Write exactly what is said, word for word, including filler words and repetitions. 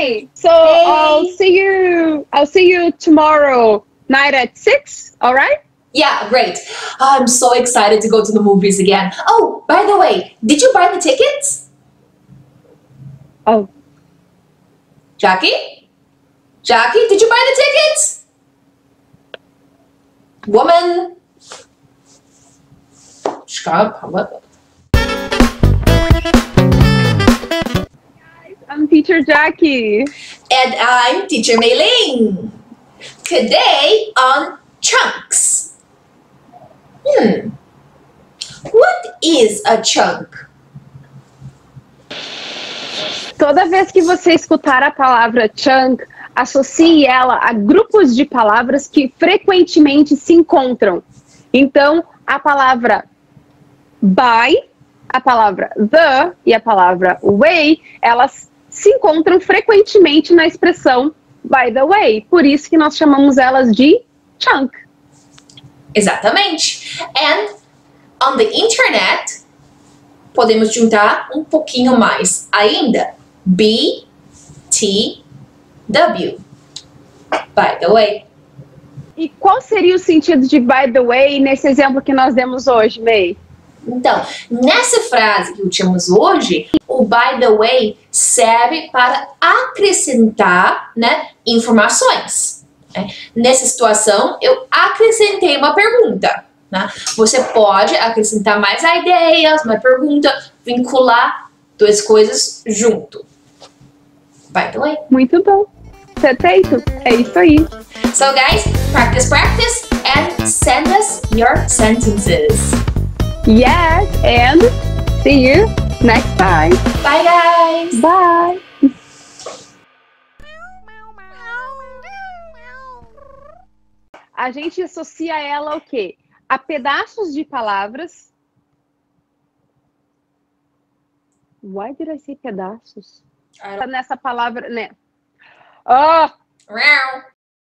Hey. So hey. I'll see you. I'll see you tomorrow night at six. All right. Yeah, great. Oh, I'm so excited to go to the movies again. Oh, by the way, did you buy the tickets? Oh. Jackie? Jackie, did you buy the tickets? Woman. Guys, I'm Teacher Jackie. And I'm Teacher Meiling. Today on Chunks. Hmm. What is a chunk? Toda vez que você escutar a palavra chunk, associe ela a grupos de palavras que frequentemente se encontram. Então, a palavra by, a palavra the e a palavra way, elas se encontram frequentemente na expressão by the way. Por isso que nós chamamos elas de chunk. Exatamente. And on the internet, podemos juntar um pouquinho mais ainda. B, T, W. By the way. E qual seria o sentido de by the way nesse exemplo que nós demos hoje, May? Então, nessa frase que tínhamos hoje, o by the way serve para acrescentar, né, informações. É. Nessa situação, eu acrescentei uma pergunta, né? Você pode acrescentar mais ideias, uma pergunta, vincular duas coisas junto. By the way. Muito bom. Perfeito. É isso aí. So guys, practice, practice, and send us your sentences. Yes, and see you next time. Bye, guys. Bye. A gente associa ela ao quê? A pedaços de palavras. Why did I say pedaços? Nessa palavra, né? Oh!